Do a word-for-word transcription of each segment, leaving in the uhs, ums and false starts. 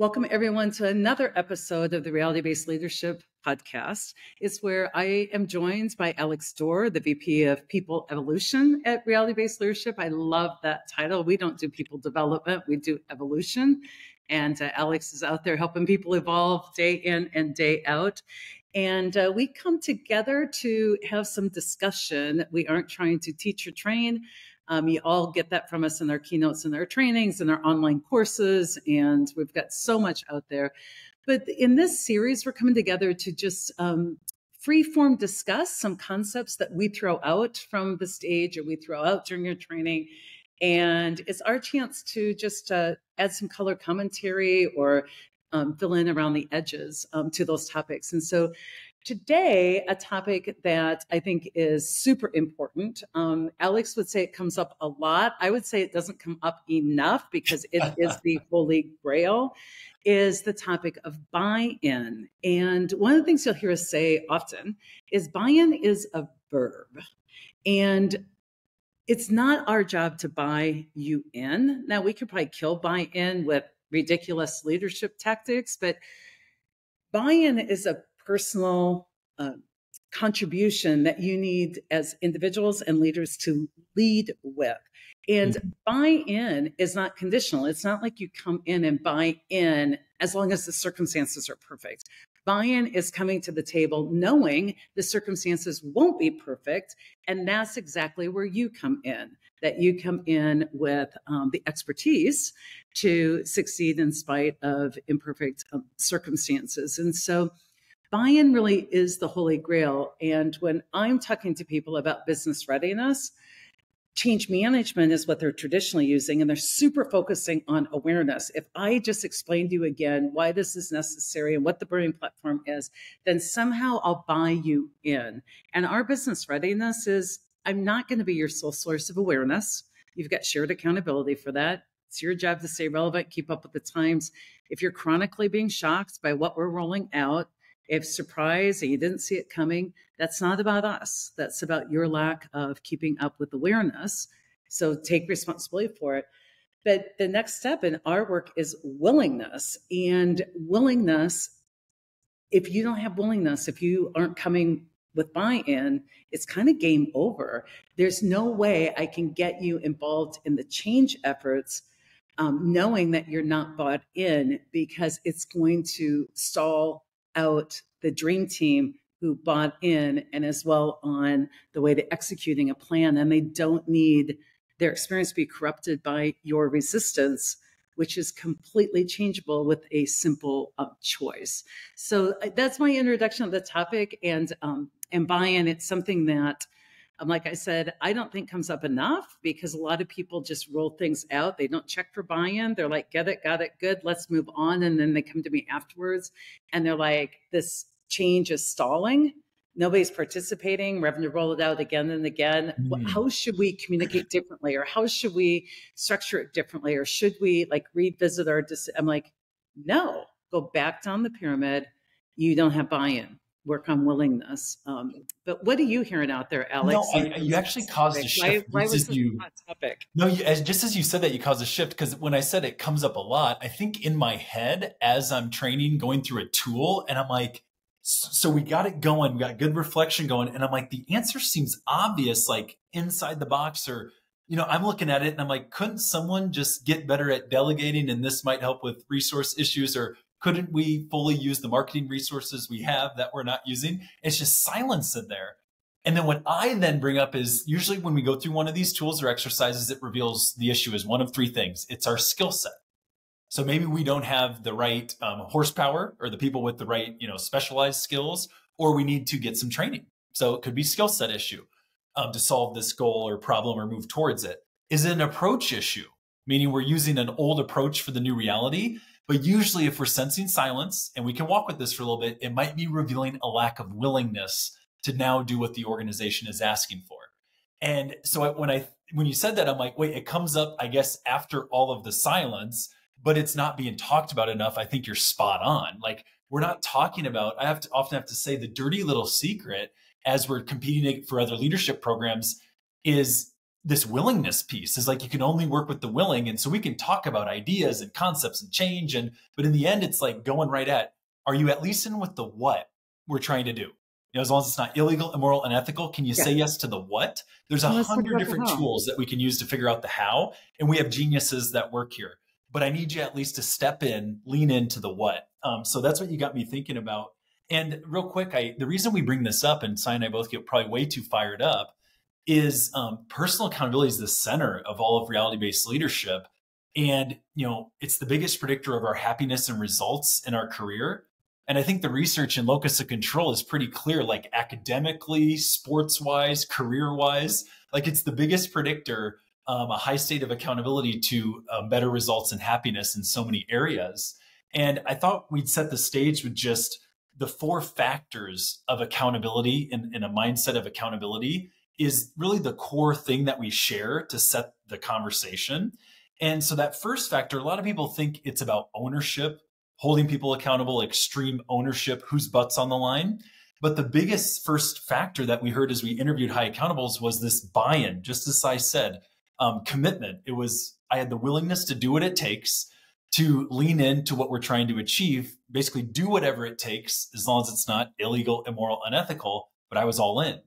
Welcome everyone to another episode of the Reality-Based Leadership podcast. It's where I am joined by Alex Dorr, the V P of People Evolution at Reality-Based Leadership. I love that title. We don't do people development, we do evolution. And uh, Alex is out there helping people evolve day in and day out. And uh, we come together to have some discussion. We aren't trying to teach or train. Um, you all get that from us in our keynotes and our trainings and our online courses. And we've got so much out there. But in this series, we're coming together to just um, free-form discuss some concepts that we throw out from the stage or we throw out during your training. And it's our chance to just uh, add some color commentary or um, fill in around the edges um, to those topics. And so today, a topic that I think is super important. Um, Alex would say it comes up a lot. I would say it doesn't come up enough because it is the holy grail, is the topic of buy-in. And one of the things you'll hear us say often is buy-in is a verb. And it's not our job to buy you in. Now, we could probably kill buy-in with ridiculous leadership tactics, but buy-in is a personal uh, contribution that you need as individuals and leaders to lead with. And mm-hmm. buy-in is not conditional. It's not like you come in and buy in as long as the circumstances are perfect. Buy-in is coming to the table knowing the circumstances won't be perfect. And that's exactly where you come in, that you come in with um, the expertise to succeed in spite of imperfect um, circumstances. And so buy-in really is the holy grail. And when I'm talking to people about business readiness, change management is what they're traditionally using, and they're super focusing on awareness. If I just explain to you again why this is necessary and what the burning platform is, then somehow I'll buy you in. And our business readiness is, I'm not going to be your sole source of awareness. You've got shared accountability for that. It's your job to stay relevant, keep up with the times. If you're chronically being shocked by what we're rolling out, if surprised and you didn't see it coming, that's not about us. That's about your lack of keeping up with awareness. So take responsibility for it. But the next step in our work is willingness. And willingness, if you don't have willingness, if you aren't coming with buy-in, it's kind of game over. There's no way I can get you involved in the change efforts um, knowing that you're not bought in, because it's going to stall out the dream team who bought in and is well on the way to executing a plan. And they don't need their experience to be corrupted by your resistance, which is completely changeable with a simple uh, choice. So that's my introduction of the topic. And, um, and buy-in, it's something that, um, like I said, I don't think comes up enough, because a lot of people just roll things out. They don't check for buy-in. They're like, get it, got it, good, let's move on. And then they come to me afterwards and they're like, this change is stalling. Nobody's participating. We're having to roll it out again and again. Mm. How should we communicate differently? Or how should we structure it differently? Or should we like revisit our decision? I'm like, no, go back down the pyramid. You don't have buy-in. Work on willingness. Um, but what are you hearing out there, Alex? No, I, you actually caused a shift. Why, why was this you, hot topic? No, you, as, just as you said that, you caused a shift, because when I said it comes up a lot, I think in my head, as I'm training, going through a tool, and I'm like, so we got it going, we got good reflection going. And I'm like, the answer seems obvious, like inside the box, or, you know, I'm looking at it and I'm like, couldn't someone just get better at delegating? And this might help with resource issues, or couldn't we fully use the marketing resources we have that we're not using? It's just silence in there. And then what I then bring up is, usually when we go through one of these tools or exercises, it reveals the issue is one of three things. It's our skill set. So maybe we don't have the right um, horsepower, or the people with the right, you know, specialized skills, or we need to get some training. So it could be skill set issue um, to solve this goal or problem or move towards it. Is it an approach issue? Meaning we're using an old approach for the new reality. But usually if we're sensing silence, and we can walk with this for a little bit, it might be revealing a lack of willingness to now do what the organization is asking for. And so I, when I when you said that, I'm like, wait, it comes up, I guess, after all of the silence, but it's not being talked about enough. I think you're spot on. Like, we're not talking about, I have to often have to say, the dirty little secret as we're competing for other leadership programs is this willingness piece is like, you can only work with the willing. And so we can talk about ideas and concepts and change. And, but in the end, it's like going right at, are you at least in with the what we're trying to do? You know, as long as it's not illegal, immoral, unethical, can you yeah. say yes to the what? There's a hundred different tools that we can use to figure out the how. And we have geniuses that work here, but I need you at least to step in, lean into the what. Um, so that's what you got me thinking about. And real quick, I, the reason we bring this up, and Cy and I both get probably way too fired up, is um, personal accountability is the center of all of reality-based leadership. And, you know, it's the biggest predictor of our happiness and results in our career. And I think the research in locus of control is pretty clear, like academically, sports-wise, career-wise, like it's the biggest predictor, um, a high state of accountability to uh, better results and happiness in so many areas. And I thought we'd set the stage with just the four factors of accountability and, and a mindset of accountability is really the core thing that we share to set the conversation. And so that first factor, a lot of people think it's about ownership, holding people accountable, extreme ownership, whose butt's on the line. But the biggest first factor that we heard as we interviewed high accountables was this buy-in, just as I said, um, commitment. It was, I had the willingness to do what it takes to lean into what we're trying to achieve, basically do whatever it takes, as long as it's not illegal, immoral, unethical, but I was all in.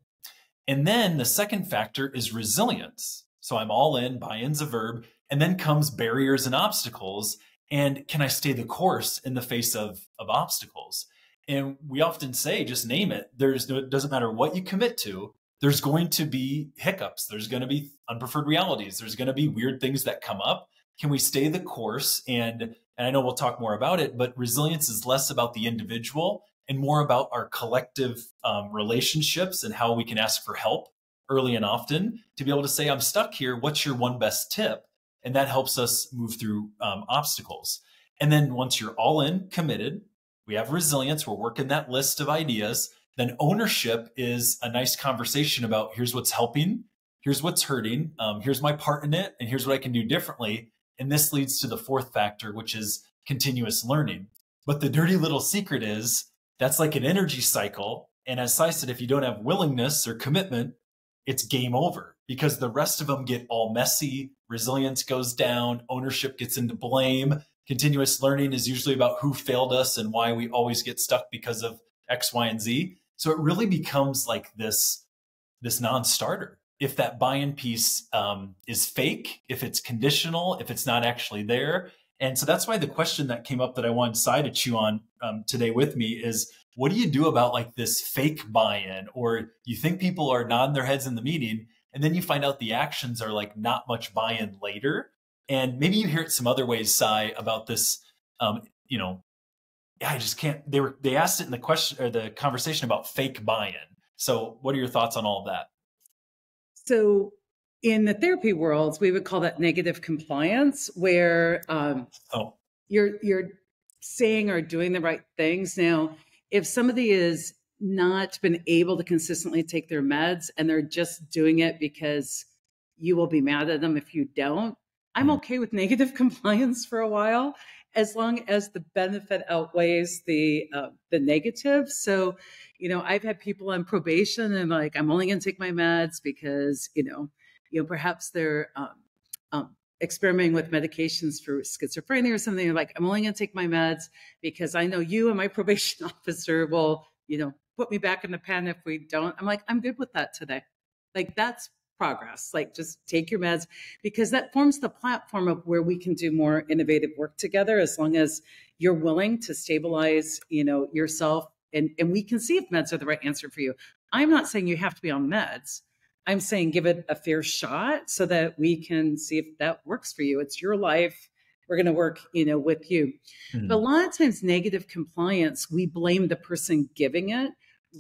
And then the second factor is resilience. So I'm all in, buy-in's a verb, and then comes barriers and obstacles. And can I stay the course in the face of, of obstacles? And we often say, just name it. There's no, it doesn't matter what you commit to. There's going to be hiccups. There's going to be unpreferred realities. There's going to be weird things that come up. Can we stay the course? And, and I know we'll talk more about it, but resilience is less about the individual and more about our collective um, relationships and how we can ask for help early and often to be able to say, I'm stuck here. What's your one best tip? And that helps us move through um, obstacles. And then once you're all in, committed, we have resilience. We're working that list of ideas. Then ownership is a nice conversation about here's what's helping. Here's what's hurting. Um, here's my part in it. And here's what I can do differently. And this leads to the fourth factor, which is continuous learning. But the dirty little secret is that's like an energy cycle. And as Cy said, if you don't have willingness or commitment, it's game over because the rest of them get all messy. Resilience goes down. Ownership gets into blame. Continuous learning is usually about who failed us and why we always get stuck because of X, Y, and Z. So it really becomes like this, this non-starter. If that buy-in piece um, is fake, if it's conditional, if it's not actually there. And so that's why the question that came up that I wanted Cy to chew on um, today with me is, what do you do about like this fake buy-in? Or you think people are nodding their heads in the meeting, and then you find out the actions are like not much buy-in later. And maybe you hear it some other ways, Cy, about this, um, you know, I just can't, they were, they asked it in the question or the conversation about fake buy-in. So what are your thoughts on all of that? So in the therapy worlds, we would call that negative compliance, where um, oh. you're, you're saying or doing the right things. Now, if somebody is not been able to consistently take their meds and they're just doing it because you will be mad at them if you don't, I'm okay with negative compliance for a while, as long as the benefit outweighs the uh, the negative. So, you know, I've had people on probation and like, I'm only going to take my meds because, you know, you know, perhaps they're um, um, experimenting with medications for schizophrenia or something. They're like, I'm only going to take my meds because I know you and my probation officer will, you know, put me back in the pen if we don't. I'm like, I'm good with that today. Like that's progress, like just take your meds, because that forms the platform of where we can do more innovative work together, as long as you're willing to stabilize, you know, yourself. And, and we can see if meds are the right answer for you. I'm not saying you have to be on meds. I'm saying give it a fair shot so that we can see if that works for you. It's your life. We're going to work, you know, with you. Mm-hmm. But a lot of times negative compliance, we blame the person giving it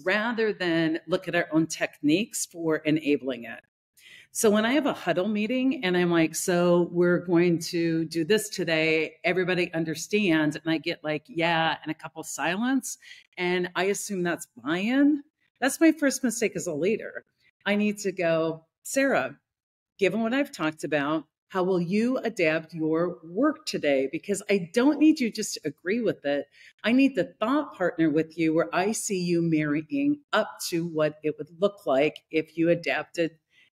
rather than look at our own techniques for enabling it. So when I have a huddle meeting and I'm like, so we're going to do this today, everybody understands. And I get like, yeah, and a couple silence. And I assume that's buy-in. That's my first mistake as a leader. I need to go, Sarah, given what I've talked about, how will you adapt your work today? Because I don't need you just to agree with it. I need the thought partner with you where I see you marrying up to what it would look like if you adapted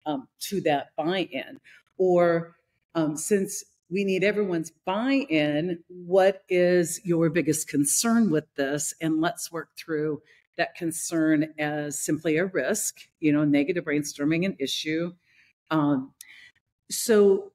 um, to that buy-in? Or um, since we need everyone's buy-in, what is your biggest concern with this? And let's work through that concern as simply a risk, you know, negative brainstorming an issue. Um, so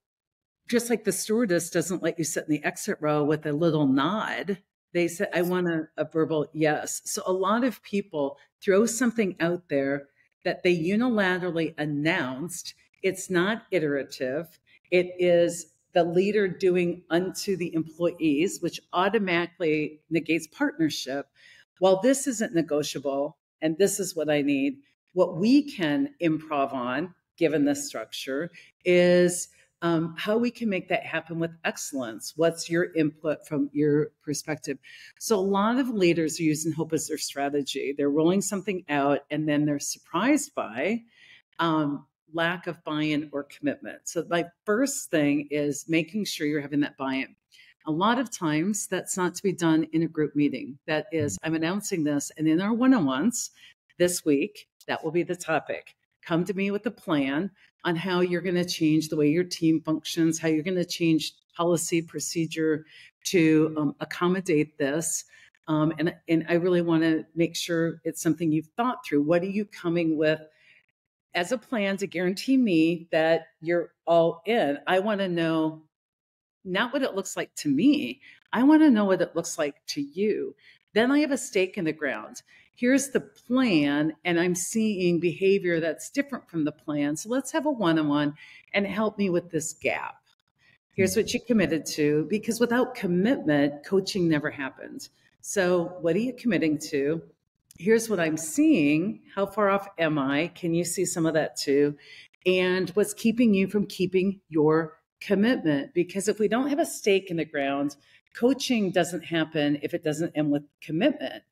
just like the stewardess doesn't let you sit in the exit row with a little nod, they said, I want a, a verbal yes. So a lot of people throw something out there that they unilaterally announced. It's not iterative. It is the leader doing unto the employees, which automatically negates partnership. While this isn't negotiable, and this is what I need, what we can improv on, given this structure, is um, how we can make that happen with excellence. What's your input from your perspective? So a lot of leaders are using hope as their strategy. They're rolling something out, and then they're surprised by um, lack of buy-in or commitment. So my first thing is making sure you're having that buy-in. A lot of times that's not to be done in a group meeting. That is, I'm announcing this, and in our one-on-ones this week, that will be the topic. Come to me with a plan on how you're going to change the way your team functions, how you're going to change policy procedure to um, accommodate this. Um, and, and I really want to make sure it's something you've thought through. What are you coming with as a plan to guarantee me that you're all in? I want to know not what it looks like to me. I want to know what it looks like to you. Then I have a stake in the ground. Here's the plan, and I'm seeing behavior that's different from the plan. So let's have a one-on-one and help me with this gap. Here's what you committed to, because without commitment, coaching never happens. So what are you committing to? Here's what I'm seeing. How far off am I? Can you see some of that too? And what's keeping you from keeping your commitment? Because if we don't have a stake in the ground, coaching doesn't happen if it doesn't end with commitment.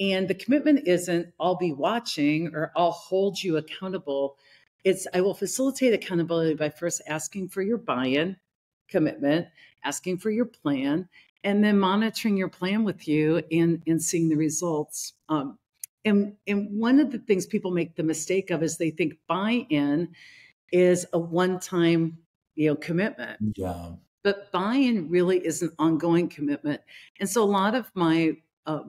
And the commitment isn't I'll be watching or I'll hold you accountable. It's I will facilitate accountability by first asking for your buy-in, commitment, asking for your plan, and then monitoring your plan with you and, and seeing the results. Um, and, and one of the things people make the mistake of is they think buy-in is a one-time, you know, commitment. Yeah. But buy-in really is an ongoing commitment. And so a lot of my uh,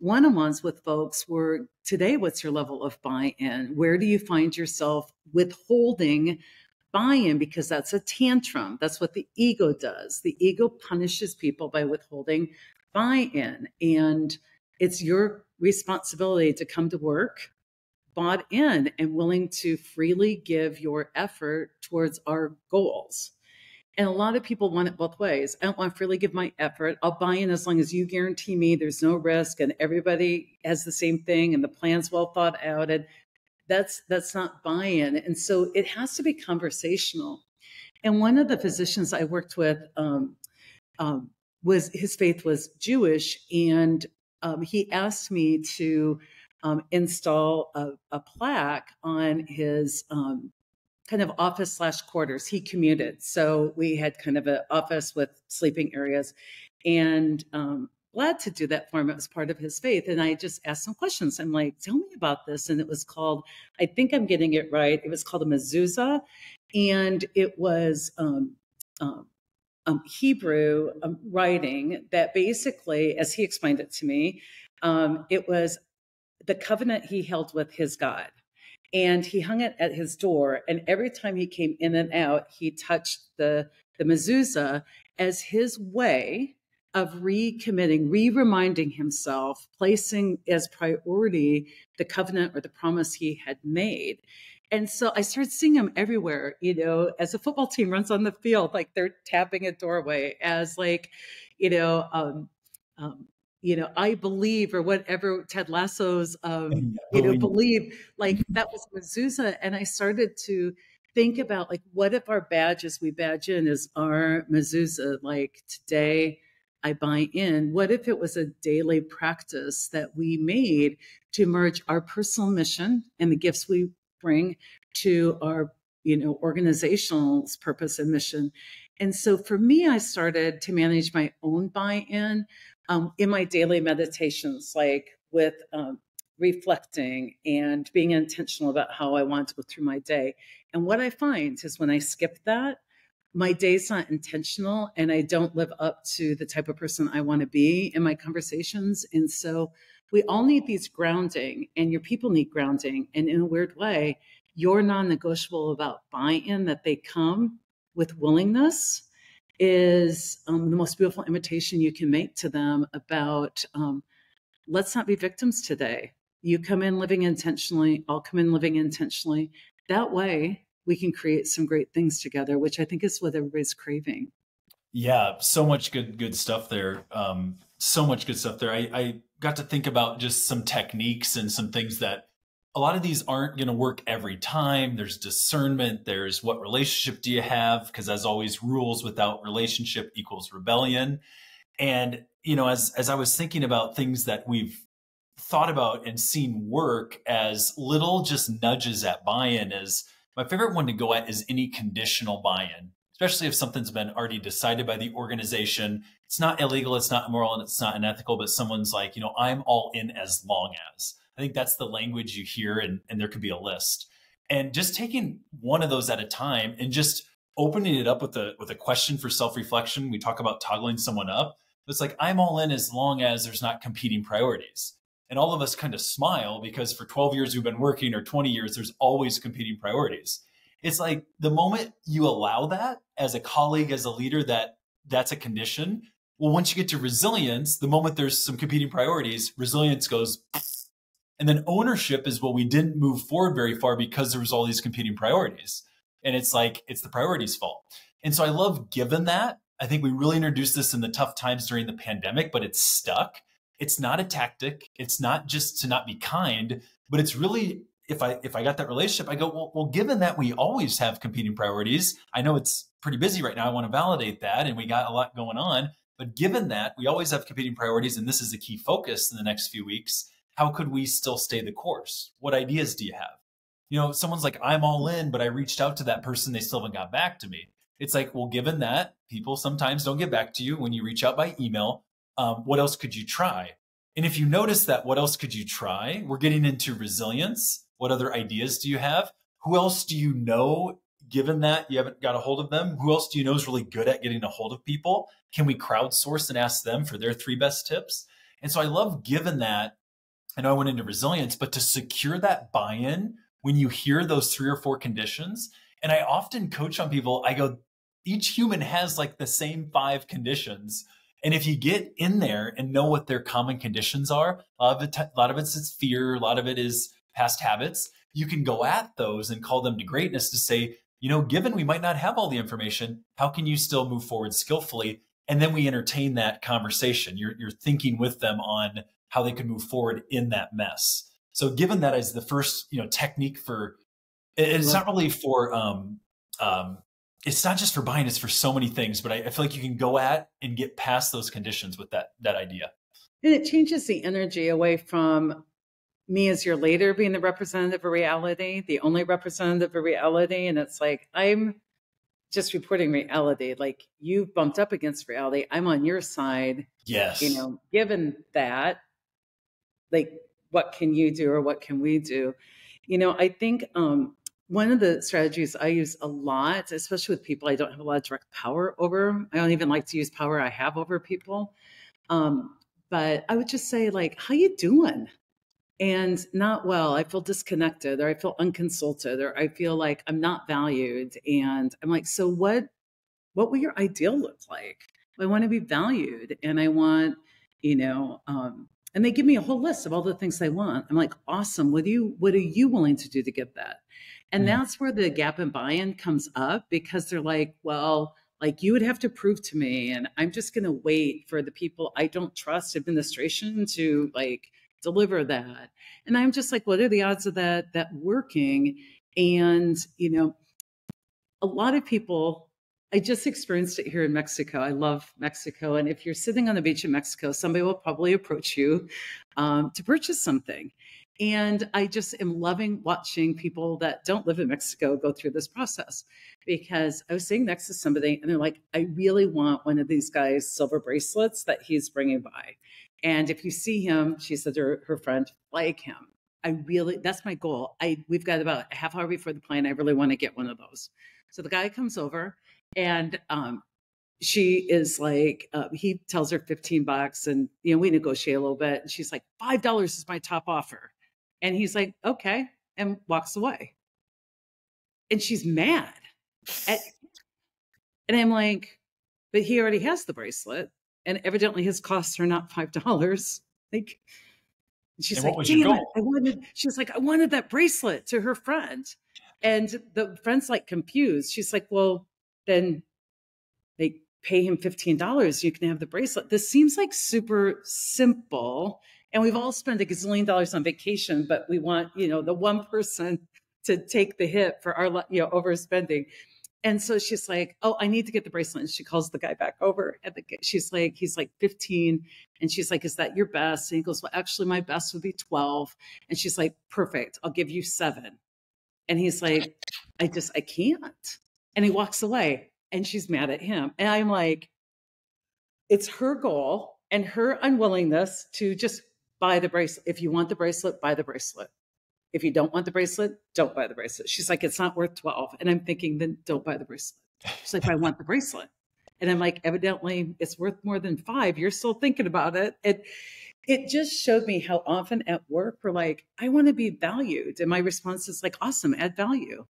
one-on-ones with folks were, today, what's your level of buy-in? Where do you find yourself withholding buy-in? Because that's a tantrum. That's what the ego does. The ego punishes people by withholding buy-in. And it's your responsibility to come to work bought in and willing to freely give your effort towards our goals. And a lot of people want it both ways. I don't want to freely give my effort. I'll buy in as long as you guarantee me there's no risk and everybody has the same thing and the plan's well thought out. And that's, that's not buy-in. And so it has to be conversational. And one of the physicians I worked with um, um, was, his faith was Jewish. And um, he asked me to um, install a, a plaque on his um, kind of office slash quarters. He commuted. So we had kind of an office with sleeping areas, and um, glad to do that for him. It was part of his faith. And I just asked some questions. I'm like, tell me about this. And it was called, I think I'm getting it right. It was called a mezuzah, and it was um, um, um, Hebrew um, writing that basically, as he explained it to me, um, it was the covenant he held with his God. And he hung it at his door. And every time he came in and out, he touched the, the mezuzah as his way of recommitting, re-reminding himself, placing as priority the covenant or the promise he had made. And so I started seeing him everywhere, you know, as a football team runs on the field, like they're tapping a doorway, as like, you know, um, um, you know, I believe, or whatever Ted Lasso's, um, you know, believe, like that was mezuzah. And I started to think about, like, what if our badges we badge in is our mezuzah? Like, today I buy in. What if it was a daily practice that we made to merge our personal mission and the gifts we bring to our, you know, organizational purpose and mission? And so for me, I started to manage my own buy-in. Um, in my daily meditations, like with um, reflecting and being intentional about how I want to go through my day. And what I find is when I skip that, my day's not intentional and I don't live up to the type of person I want to be in my conversations. And so we all need these grounding, and your people need grounding. And in a weird way, your non-negotiable about buy-in that they come with willingness is um, the most beautiful invitation you can make to them about, um, let's not be victims today. You come in living intentionally, I'll come in living intentionally. That way we can create some great things together, which I think is what everybody's craving. Yeah, so much good good stuff there. Um, so much good stuff there. I, I got to think about just some techniques and some things that a lot of these aren't going to work every time. There's discernment. There's what relationship do you have? Because as always, rules without relationship equals rebellion. And, you know, as, as I was thinking about things that we've thought about and seen work as little just nudges at buy-in, is my favorite one to go at is any conditional buy-in, especially if something's been already decided by the organization. It's not illegal, it's not immoral, and it's not unethical, but someone's like, you know, I'm all in as long as. I think that's the language you hear, and, and there could be a list. And just taking one of those at a time and just opening it up with a, with a question for self-reflection. We talk about toggling someone up. It's like, I'm all in as long as there's not competing priorities. And all of us kind of smile because for twelve years we've been working, or twenty years, there's always competing priorities. It's like the moment you allow that as a colleague, as a leader, that that's a condition. Well, once you get to resilience, the moment there's some competing priorities, resilience goes. And then ownership is, well, we didn't move forward very far because there was all these competing priorities. And it's like, it's the priorities' fault. And so I love given that. I think we really introduced this in the tough times during the pandemic, but it's stuck. It's not a tactic. It's not just to not be kind, but it's really, if I if I got that relationship, I go, well, well, given that we always have competing priorities, I know it's pretty busy right now. I want to validate that. And we got a lot going on. But given that we always have competing priorities, and this is a key focus in the next few weeks, how could we still stay the course? What ideas do you have? You know, someone's like, I'm all in, but I reached out to that person. They still haven't got back to me. It's like, well, given that people sometimes don't get back to you when you reach out by email, um, what else could you try? And if you notice that, what else could you try? We're getting into resilience. What other ideas do you have? Who else do you know, given that you haven't got a hold of them? Who else do you know is really good at getting a hold of people? Can we crowdsource and ask them for their three best tips? And so I love given that. I know I went into resilience, but to secure that buy-in when you hear those three or four conditions. And I often coach on people, I go, each human has like the same five conditions. And if you get in there and know what their common conditions are, a lot of, it, a lot of it's, it's fear, a lot of it is past habits. You can go at those and call them to greatness to say, you know, given we might not have all the information, how can you still move forward skillfully? And then we entertain that conversation. You're, you're thinking with them on how they could move forward in that mess. So given that as the first, you know, technique for, it's not really for, um, um, it's not just for buying, it's for so many things, but I, I feel like you can go at and get past those conditions with that, that idea. And it changes the energy away from me as your leader being the representative of reality, the only representative of reality. And it's like, I'm just reporting reality. Like, you bumped up against reality. I'm on your side. Yes. You know, given that, like, what can you do, or what can we do? You know, I think, um, one of the strategies I use a lot, especially with people I don't have a lot of direct power over, I don't even like to use power I have over people. Um, but I would just say, like, how you doing? And not, well, I feel disconnected, or I feel unconsulted, or I feel like I'm not valued. And I'm like, so what, what will your ideal look like? I want to be valued, and I want, you know, um, and they give me a whole list of all the things they want. I'm like, awesome. What do you, what are you willing to do to get that? And yeah, that's where the gap in buy-in comes up, because they're like, well, like, you would have to prove to me, and I'm just going to wait for the people I don't trust, administration, to like deliver that. And I'm just like, what are the odds of that, that working? And, you know, a lot of people, I just experienced it here in Mexico. I love Mexico. And if you're sitting on the beach in Mexico, somebody will probably approach you um, to purchase something. And I just am loving watching people that don't live in Mexico go through this process, because I was sitting next to somebody and they're like, I really want one of these guys' silver bracelets that he's bringing by. And if you see him, she says, her, her friend, flag him. I really, that's my goal. I, we've got about a half hour before the plane. I really want to get one of those. So the guy comes over and um, she is like, uh, he tells her fifteen bucks and, you know, we negotiate a little bit. And she's like, five dollars is my top offer. And he's like, okay. And walks away. And she's mad. At, and I'm like, but he already has the bracelet. And evidently his costs are not five dollars. Like, she's like, damn it, I wanted, she's like, I wanted that bracelet to her friend. And the friend's like confused. She's like, well, then they pay him fifteen dollars. You can have the bracelet. This seems like super simple. And we've all spent a gazillion dollars on vacation, but we want, you know, the one person to take the hit for our, you know, overspending. And so she's like, oh, I need to get the bracelet. And she calls the guy back over. And the, she's like, he's like fifteen. And she's like, is that your best? And he goes, well, actually my best would be twelve. And she's like, perfect. I'll give you seven. And he's like, I just, I can't. And he walks away and she's mad at him. And I'm like, it's her goal and her unwillingness to just buy the bracelet. If you want the bracelet, buy the bracelet. If you don't want the bracelet, don't buy the bracelet. She's like, it's not worth twelve. And I'm thinking, then don't buy the bracelet. She's like, I want the bracelet. And I'm like, evidently it's worth more than five. You're still thinking about it. It, it just showed me how often at work we're like, I want to be valued. And my response is like, awesome, add value.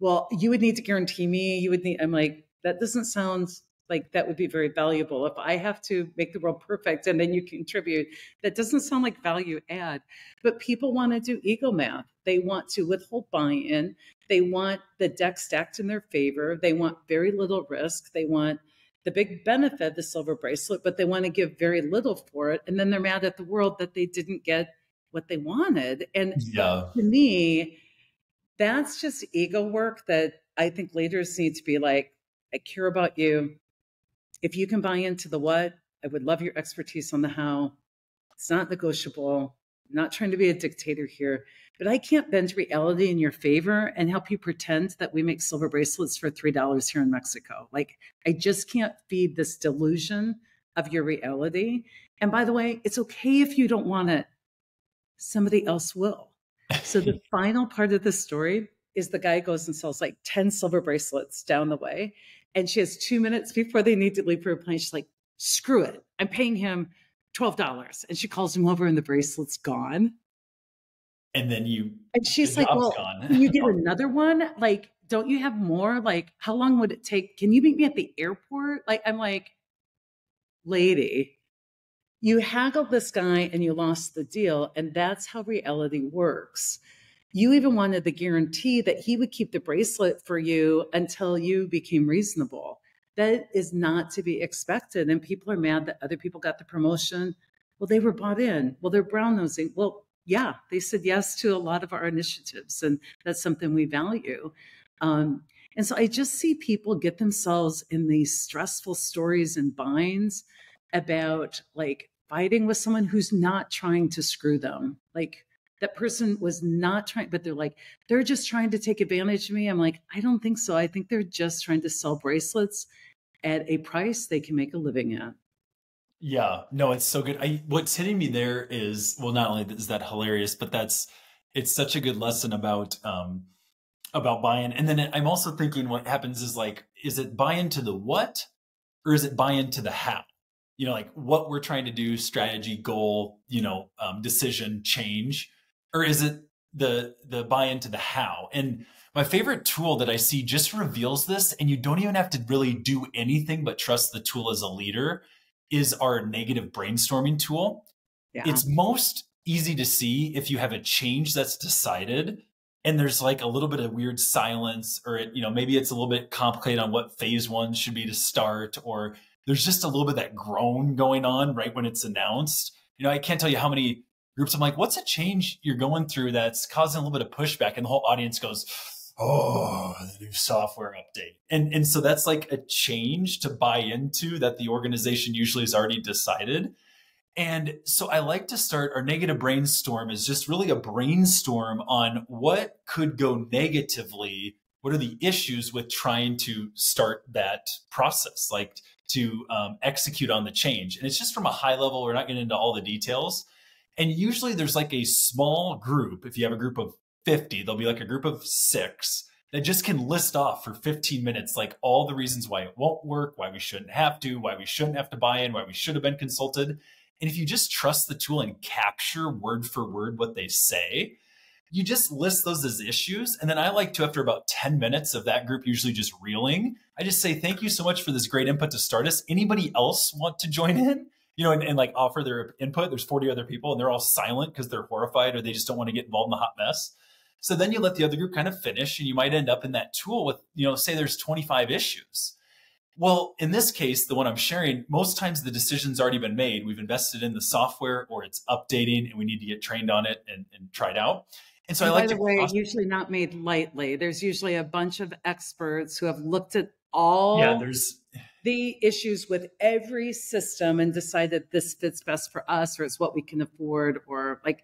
Well, you would need to guarantee me. You would need, I'm like, that doesn't sound like that would be very valuable. If I have to make the world perfect and then you contribute, that doesn't sound like value add. But people want to do ego math. They want to withhold buy-in. They want the deck stacked in their favor. They want very little risk. They want the big benefit, the silver bracelet, but they want to give very little for it. And then they're mad at the world that they didn't get what they wanted. And yeah. To me, that's just ego work that I think leaders need to be like, I care about you. If you can buy into the what, I would love your expertise on the how. It's not negotiable. I'm not trying to be a dictator here, but I can't bend reality in your favor and help you pretend that we make silver bracelets for three dollars here in Mexico. Like, I just can't feed this delusion of your reality. And by the way, it's okay if you don't want it. Somebody else will. So the final part of the story is the guy goes and sells like ten silver bracelets down the way. And she has two minutes before they need to leave for a plane. She's like, screw it. I'm paying him twelve dollars. And she calls him over and the bracelet's gone. And then you, and she's like, well, can you get another one? Like, don't you have more? Like, how long would it take? Can you meet me at the airport? Like, I'm like, lady, you haggled this guy and you lost the deal. And that's how reality works. You even wanted the guarantee that he would keep the bracelet for you until you became reasonable. That is not to be expected. And people are mad that other people got the promotion. Well, they were bought in. Well, they're brown nosing. Well, yeah, they said yes to a lot of our initiatives. And that's something we value. Um, and so I just see people get themselves in these stressful stories and binds about like fighting with someone who's not trying to screw them. Like, that person was not trying, but they're like, they're just trying to take advantage of me. I'm like, I don't think so. I think they're just trying to sell bracelets at a price they can make a living at. Yeah, no, it's so good. I, what's hitting me there is, well, not only is that hilarious, but that's, it's such a good lesson about, um, about buy-in. And then I'm also thinking what happens is like, is it buy-in to the what, or is it buy-in to the how? You know, like what we're trying to do, strategy, goal, you know, um, decision, change. Or is it the the buy-in to the how? And my favorite tool that I see just reveals this, and you don't even have to really do anything but trust the tool as a leader, is our negative brainstorming tool. Yeah. It's most easy to see if you have a change that's decided and there's like a little bit of weird silence, or it, you know, maybe it's a little bit complicated on what phase one should be to start, or there's just a little bit of that groan going on right when it's announced. You know, I can't tell you how many groups I'm like, what's a change you're going through that's causing a little bit of pushback? And the whole audience goes, oh, the new software update. And, and so that's like a change to buy into that the organization usually has already decided. And so I like to start, our negative brainstorm is just really a brainstorm on what could go negatively. What are the issues with trying to start that process? Like to um, execute on the change. And it's just from a high level, we're not getting into all the details. And usually there's like a small group. If you have a group of fifty, there'll be like a group of six that just can list off for fifteen minutes, like all the reasons why it won't work, why we shouldn't have to, why we shouldn't have to buy in, why we should have been consulted. And if you just trust the tool and capture word for word what they say, you just list those as issues. And then I like to, after about ten minutes of that group usually just reeling, I just say, thank you so much for this great input to start us. Anybody else want to join in? You know, and, and like offer their input. There's forty other people and they're all silent because they're horrified or they just don't want to get involved in the hot mess. So then you let the other group kind of finish and you might end up in that tool with, you know, say there's twenty-five issues. Well, in this case, the one I'm sharing, most times the decision's already been made. We've invested in the software or it's updating and we need to get trained on it and, and tried out. And so and I like by the to- way, it's usually not made lightly. There's usually a bunch of experts who have looked at all yeah, there's... the issues with every system and decided this fits best for us, or it's what we can afford, or like,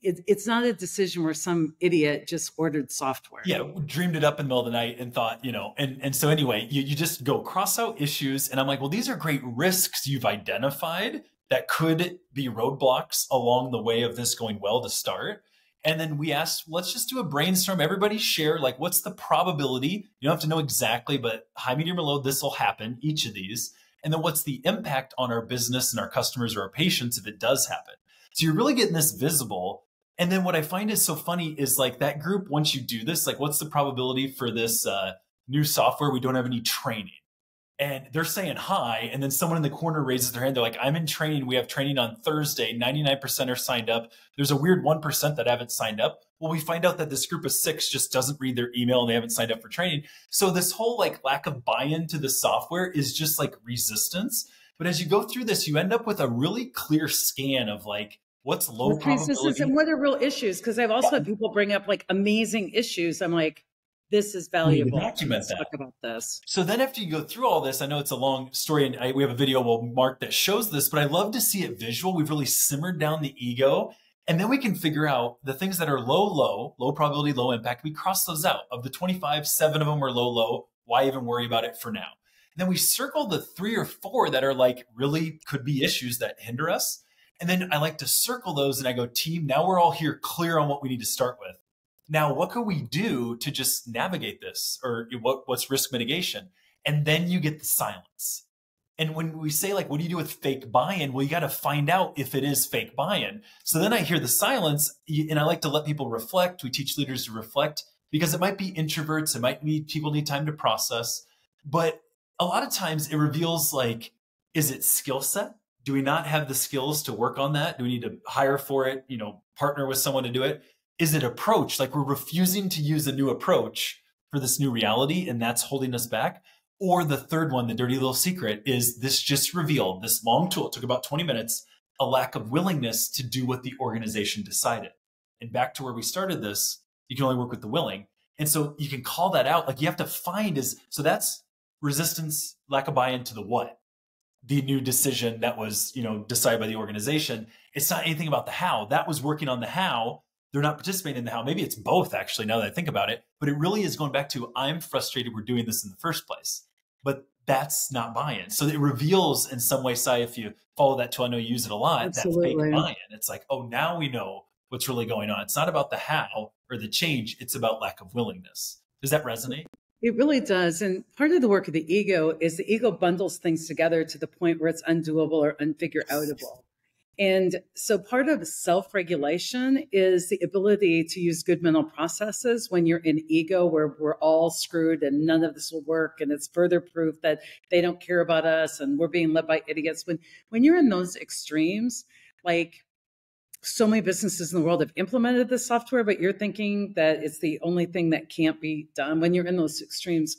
It, it's not a decision where some idiot just ordered software. Yeah, dreamed it up in the middle of the night and thought, you know, and, and so anyway, you, you just go cross out issues. And I'm like, well, these are great risks you've identified that could be roadblocks along the way of this going well to start. And then we asked, let's just do a brainstorm. Everybody share, like, what's the probability? You don't have to know exactly, but high, medium, or low, this will happen, each of these. And then what's the impact on our business and our customers or our patients if it does happen? So you're really getting this visible. And then what I find is so funny is like that group, once you do this, like what's the probability for this uh, new software? We don't have any training. And they're saying hi. And then someone in the corner raises their hand. They're like, I'm in training. We have training on Thursday. ninety-nine percent are signed up. There's a weird one percent that haven't signed up. Well, we find out that this group of six just doesn't read their email and they haven't signed up for training. So this whole like lack of buy-in to the software is just like resistance. But as you go through this, you end up with a really clear scan of like, what's low what probability? And what are real issues? Because I've also yeah. had people bring up like amazing issues. I'm like, this is valuable. Document that. Talk about this. So then after you go through all this, I know it's a long story and I, we have a video we'll mark that shows this, but I love to see it visual. We've really simmered down the ego. And then we can figure out the things that are low, low, low probability, low impact. We cross those out. Of the twenty-five, seven of them are low, low. Why even worry about it for now? And then we circle the three or four that are like really could be issues that hinder us. And then I like to circle those and I go, team, now we're all here clear on what we need to start with. Now, what can we do to just navigate this, or what, what's risk mitigation? And then you get the silence. And when we say like, what do you do with fake buy-in? Well, you got to find out if it is fake buy-in. So then I hear the silence and I like to let people reflect. We teach leaders to reflect because it might be introverts. It might be people need time to process, but a lot of times it reveals like, is it skill set? Do we not have the skills to work on that? Do we need to hire for it, you know, partner with someone to do it? Is it approach? Like we're refusing to use a new approach for this new reality and that's holding us back. Or the third one, the dirty little secret, is this just revealed, this long tool, it took about twenty minutes, a lack of willingness to do what the organization decided. And back to where we started this, you can only work with the willing. And so you can call that out. Like you have to find is, so that's resistance, lack of buy-in to the what. The new decision that was, you know, decided by the organization. It's not anything about the how. That was working on the how. They're not participating in the how. Maybe it's both, actually, now that I think about it. But it really is going back to, I'm frustrated we're doing this in the first place. But that's not buy-in. So it reveals in some way, Cy, if you follow that tool, I know you use it a lot, Absolutely. That fake buy-in. It's like, oh, now we know what's really going on. It's not about the how or the change. It's about lack of willingness. Does that resonate? It really does. And part of the work of the ego is the ego bundles things together to the point where it's undoable or unfigure outable. And so part of self-regulation is the ability to use good mental processes when you're in ego where we're all screwed and none of this will work. And it's further proof that they don't care about us and we're being led by idiots. When, when you're in those extremes, like so many businesses in the world have implemented this software, but you're thinking that it's the only thing that can't be done. When you're in those extremes,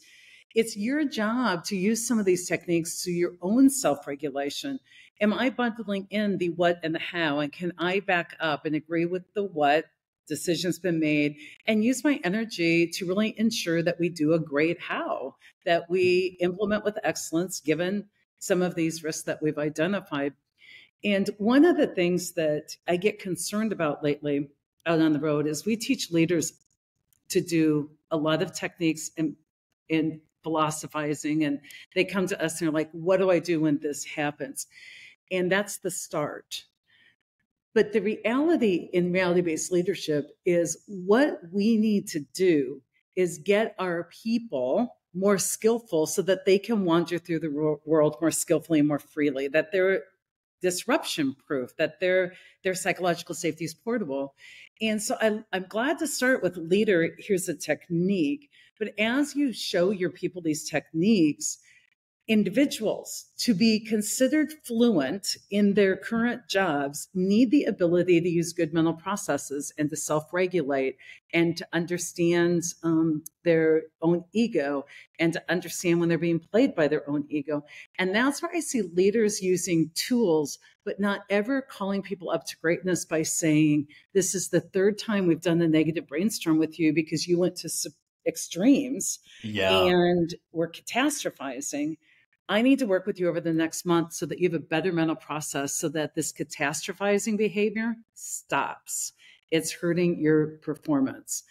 it's your job to use some of these techniques to your own self-regulation. Am I bundling in the what and the how? And can I back up and agree with the what decision's been made and use my energy to really ensure that we do a great how, that we implement with excellence, given some of these risks that we've identified. And one of the things that I get concerned about lately out on the road is we teach leaders to do a lot of techniques and, and philosophizing, and they come to us and they're like, what do I do when this happens? And that's the start. But the reality in reality-based leadership is what we need to do is get our people more skillful so that they can wander through the world more skillfully and more freely, that they're disruption proof, that their their psychological safety is portable. And so I, I'm glad to start with leader, here's a technique. But as you show your people these techniques, individuals to be considered fluent in their current jobs need the ability to use good mental processes and to self-regulate and to understand um, their own ego and to understand when they're being played by their own ego. And that's where I see leaders using tools, but not ever calling people up to greatness by saying, this is the third time we've done a negative brainstorm with you because you went to extremes yeah. and we're catastrophizing. I need to work with you over the next month so that you have a better mental process so that this catastrophizing behavior stops. It's hurting your performance.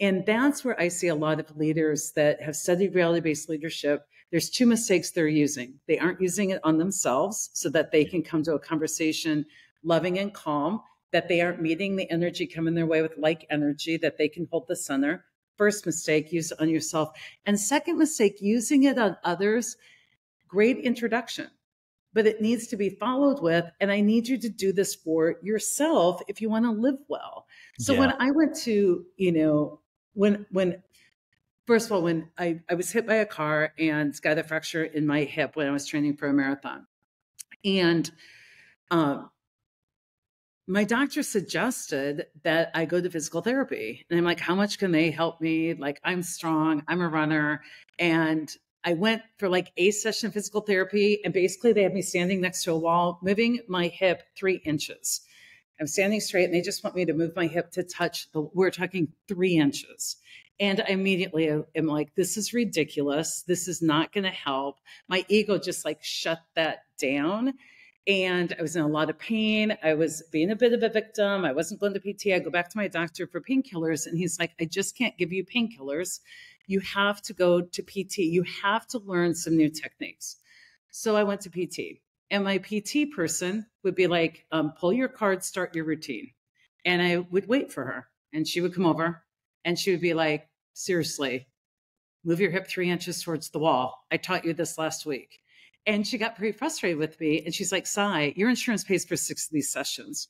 And that's where I see a lot of leaders that have studied reality-based leadership. There's two mistakes they're using. They aren't using it on themselves so that they can come to a conversation loving and calm, that they aren't meeting the energy coming their way with like energy, that they can hold the center. First mistake, use it on yourself. And second mistake, using it on others. Great introduction, but it needs to be followed with, and I need you to do this for yourself if you want to live well. So yeah. when I went to, you know, when, when, first of all, when I, I was hit by a car and got a fracture in my hip when I was training for a marathon. And um, my doctor suggested that I go to physical therapy. And I'm like, how much can they help me? Like, I'm strong, I'm a runner. And I went for like a session of physical therapy, and basically they had me standing next to a wall, moving my hip three inches. I'm standing straight and they just want me to move my hip to touch the, we're talking three inches. And I immediately am like, this is ridiculous. This is not going to help. My ego just like shut that down. And I was in a lot of pain. I was being a bit of a victim. I wasn't going to P T. I go back to my doctor for painkillers. And he's like, I just can't give you painkillers. You have to go to P T. You have to learn some new techniques. So I went to P T, and my P T person would be like, um, pull your card, start your routine. And I would wait for her, and she would come over and she would be like, seriously, move your hip three inches towards the wall. I taught you this last week. And she got pretty frustrated with me. And she's like, Cy, your insurance pays for six of these sessions.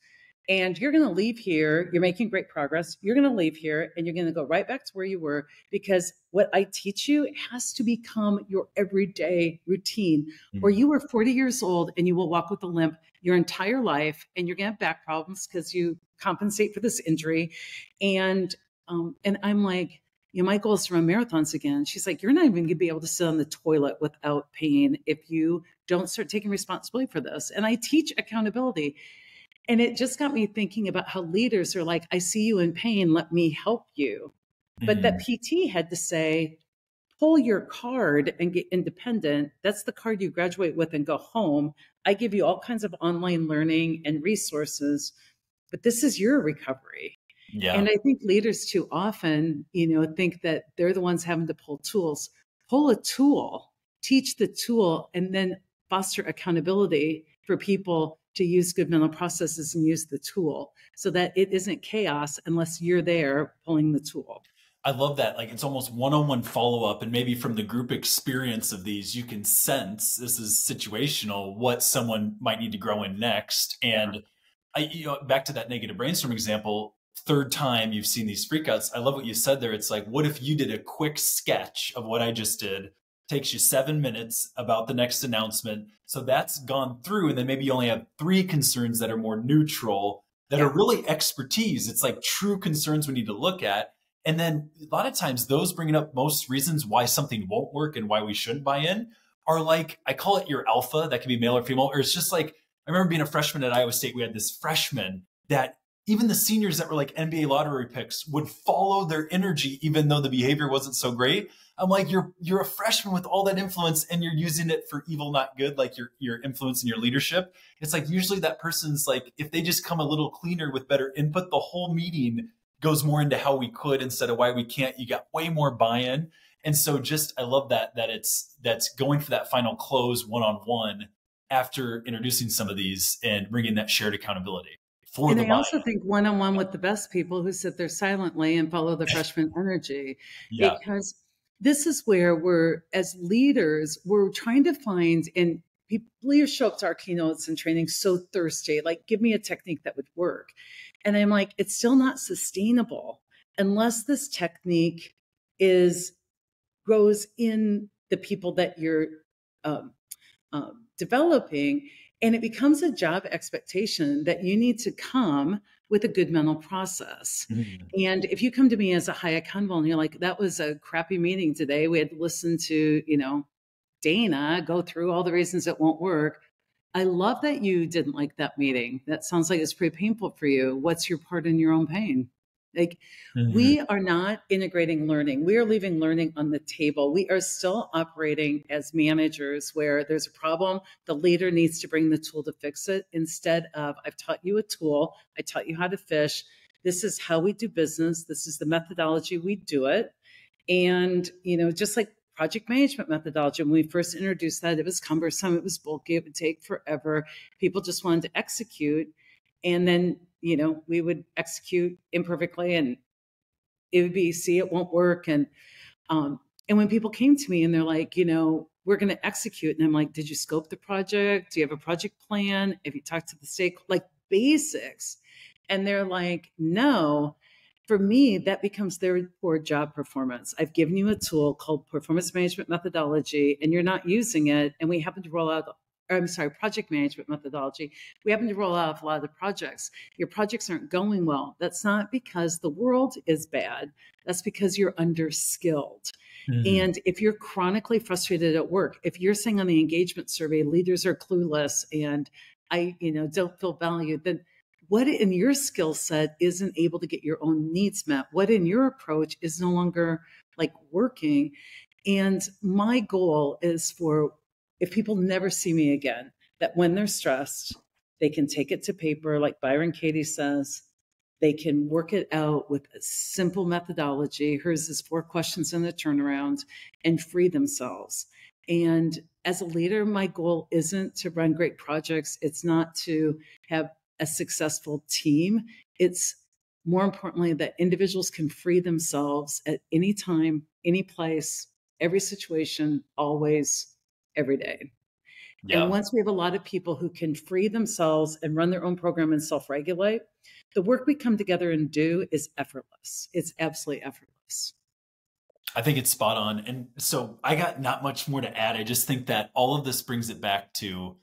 And you're going to leave here, you're making great progress, you're going to leave here and you're going to go right back to where you were, because what I teach you has to become your everyday routine. Mm-hmm. Or you are forty years old and you will walk with a limp your entire life, and you're going to have back problems because you compensate for this injury. And, um, and I'm like, you know, my goal is to run marathons again. She's like, you're not even going to be able to sit on the toilet without pain if you don't start taking responsibility for this. And I teach accountability. And it just got me thinking about how leaders are like, I see you in pain, let me help you. But mm. that P T had to say, pull your card and get independent. That's the card you graduate with and go home. I give you all kinds of online learning and resources, but this is your recovery. Yeah. And I think leaders too often, you know, think that they're the ones having to pull tools. Pull a tool, teach the tool, and then foster accountability for people to use good mental processes and use the tool so that it isn't chaos unless you're there pulling the tool. I love that. Like, it's almost one-on-one follow-up, and maybe from the group experience of these, you can sense, this is situational, what someone might need to grow in next. And I, you know, back to that negative brainstorm example, third time you've seen these freakouts. I love what you said there. It's like, what if you did a quick sketch of what I just did? Takes you seven minutes about the next announcement. So that's gone through. And then maybe you only have three concerns that are more neutral, that yeah. are really expertise. It's like true concerns we need to look at. And then a lot of times those bringing up most reasons why something won't work and why we shouldn't buy in are like, I call it your alpha. That can be male or female. Or it's just like, I remember being a freshman at Iowa State, we had this freshman that even the seniors that were like N B A lottery picks would follow their energy, even though the behavior wasn't so great. I'm like, you're you're a freshman with all that influence and you're using it for evil, not good, like your your influence and your leadership. It's like usually that person's like, if they just come a little cleaner with better input, the whole meeting goes more into how we could instead of why we can't. You got way more buy-in. And so just, I love that, that it's, that's going for that final close one-on-one after introducing some of these and bringing that shared accountability for and the I mind. Also think one-on-one with the best people who sit there silently and follow the freshman energy, yeah. because this is where we're, as leaders, we're trying to find, and people show up to our keynotes and training so thirsty, like, give me a technique that would work. And I'm like, it's still not sustainable unless this technique is grows in the people that you're um, uh, developing. And it becomes a job expectation that you need to come with a good mental process. Mm-hmm. And if you come to me as a high accountable and you're like, that was a crappy meeting today, we had to listen to, you know, Dana go through all the reasons it won't work. I love that you didn't like that meeting. That sounds like it's pretty painful for you. What's your part in your own pain? Like, mm-hmm. we are not integrating learning. We are leaving learning on the table. We are still operating as managers where there's a problem. The leader needs to bring the tool to fix it instead of, I've taught you a tool. I taught you how to fish. This is how we do business. This is the methodology we do it. And, you know, just like project management methodology, when we first introduced that, it was cumbersome. It was bulky. It would take forever. People just wanted to execute. And then, you know, we would execute imperfectly and it would be, see, it won't work. And, um, and when people came to me and they're like, you know, we're going to execute. And I'm like, did you scope the project? Do you have a project plan? Have you talked to the stakeholders? Like basics. And they're like, no, for me, that becomes their poor job performance. I've given you a tool called performance management methodology and you're not using it. And we happen to roll out I'm sorry, project management methodology. We happen to roll out a lot of the projects. Your projects aren't going well. That's not because the world is bad. That's because you're underskilled. Mm-hmm. And if you're chronically frustrated at work, if you're saying on the engagement survey, leaders are clueless and I, you know, don't feel valued, then what in your skill set isn't able to get your own needs met? What in your approach is no longer like working? And my goal is for if people never see me again, that when they're stressed, they can take it to paper, like Byron Katie says, they can work it out with a simple methodology. Hers is four questions in the turnaround and free themselves. And as a leader, my goal isn't to run great projects. It's not to have a successful team. It's more importantly that individuals can free themselves at any time, any place, every situation, always, every day. Yeah. And once we have a lot of people who can free themselves and run their own program and self-regulate, the work we come together and do is effortless. It's absolutely effortless. I think it's spot on. And so I got not much more to add. I just think that all of this brings it back to,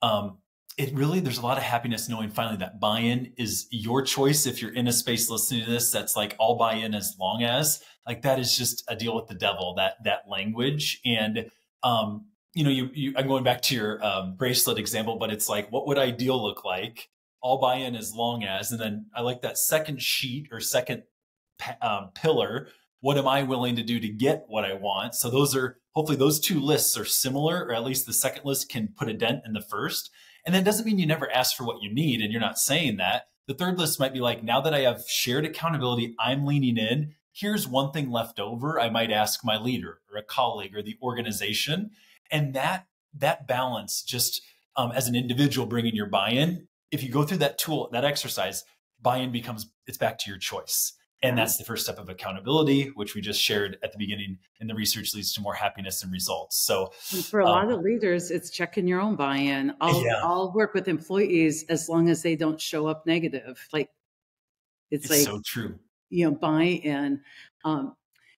um, it really, there's a lot of happiness knowing finally that buy-in is your choice. If you're in a space listening to this, that's like, I'll buy in as long as, like, that is just a deal with the devil, that, that language. And, um, You know, you, you, I'm going back to your um, bracelet example, but it's like, what would ideal look like? I'll buy in as long as, and then I like that second sheet or second um, pillar. What am I willing to do to get what I want? So those are, hopefully those two lists are similar, or at least the second list can put a dent in the first. And that doesn't mean you never ask for what you need. And you're not saying that. The third list might be like, now that I have shared accountability, I'm leaning in. Here's one thing left over. I might ask my leader or a colleague or the organization. And that that balance, just um, as an individual bringing your buy-in, if you go through that tool, that exercise, buy-in becomes, it's back to your choice. And that's the first step of accountability, which we just shared at the beginning. And the research leads to more happiness and results. So and for a lot um, of leaders, it's checking your own buy-in. I'll, yeah. I'll work with employees as long as they don't show up negative. Like It's, it's like, so true. You know, buy-in. Um,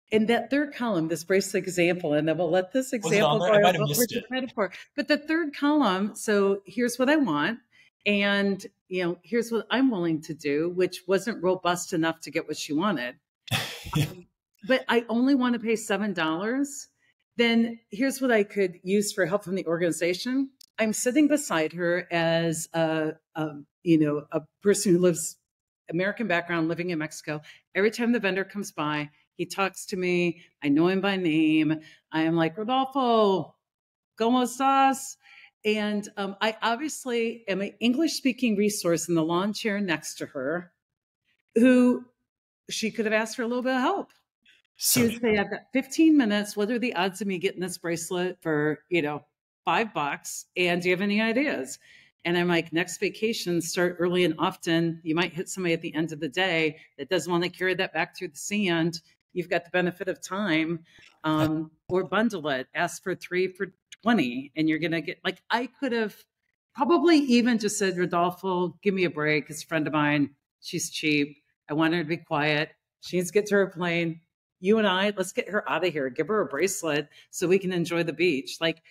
And that third column, this bracelet example, and then we'll let this example go. I what you credit for. But the third column, so here's what I want, and you know, here's what I'm willing to do, which wasn't robust enough to get what she wanted. um, but I only want to pay seven dollars. Then here's what I could use for help from the organization. I'm sitting beside her as a, a you know, a person who lives American background, living in Mexico. Every time the vendor comes by, he talks to me. I know him by name. I am like, Rodolfo, ¿cómo estás? And um, I obviously am an English-speaking resource in the lawn chair next to her, who she could have asked for a little bit of help. So she would say, I've got fifteen minutes. What are the odds of me getting this bracelet for, you know, five bucks? And do you have any ideas? And I'm like, next vacation, start early and often. You might hit somebody at the end of the day that doesn't want to carry that back through the sand. You've got the benefit of time, um, or bundle it, ask for three for twenty, and you're going to get, like, I could have probably even just said, Rodolfo, give me a break. It's a friend of mine. She's cheap. I want her to be quiet. She needs to get to her plane. You and I, let's get her out of here. Give her a bracelet so we can enjoy the beach. Like,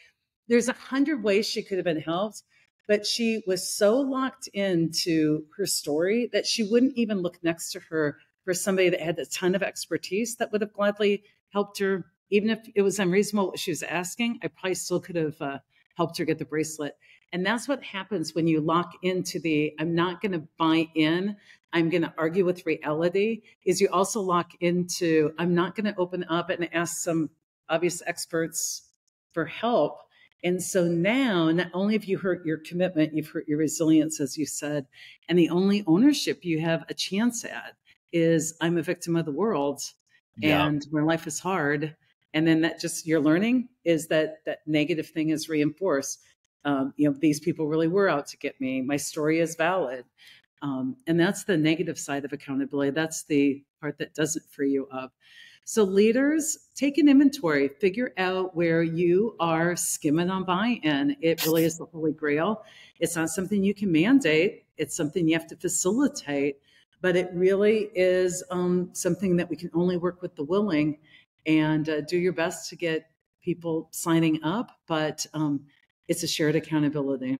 there's a hundred ways she could have been helped, but she was so locked into her story that she wouldn't even look next to her for somebody that had a ton of expertise that would have gladly helped her. Even if it was unreasonable what she was asking, I probably still could have uh, helped her get the bracelet. And that's what happens when you lock into the, I'm not going to buy in, I'm going to argue with reality, is you also lock into, I'm not going to open up and ask some obvious experts for help. And so now, not only have you hurt your commitment, you've hurt your resilience, as you said, and the only ownership you have a chance at is, I'm a victim of the world, yeah. and when life is hard. And then that just, your learning is that that negative thing is reinforced. Um, you know, these people really were out to get me. My story is valid. Um, and that's the negative side of accountability. That's the part that doesn't free you up. So leaders, take an inventory, figure out where you are skimming on buy-in. It really is the holy grail. It's not something you can mandate. It's something you have to facilitate, but it really is um, something that we can only work with the willing, and uh, do your best to get people signing up, but um, it's a shared accountability.